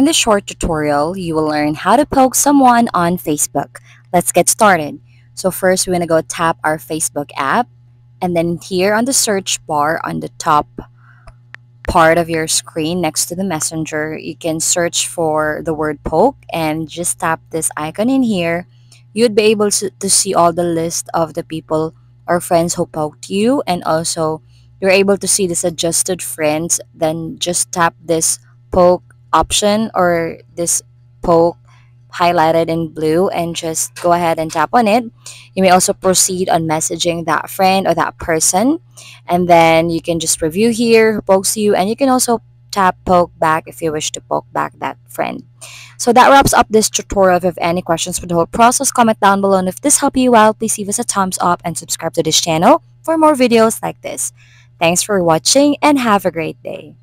In this short tutorial, you will learn how to poke someone on Facebook. Let's get started. So first, we're going to go tap our Facebook app. And then here on the search bar on the top part of your screen next to the messenger, you can search for the word poke and just tap this icon in here. You'd be able to see all the list of the people or friends who poked you. And also, you're able to see the suggested friends. Then just tap this poke option or this poke highlighted in blue and just go ahead and tap on it. You may also proceed on messaging that friend or that person, and then you can just review here who pokes you, and you can also tap poke back if you wish to poke back that friend. So that wraps up this tutorial. If you have any questions for the whole process, comment down below, and if this helped you out, please give us a thumbs up and subscribe to this channel for more videos like this. Thanks for watching and have a great day.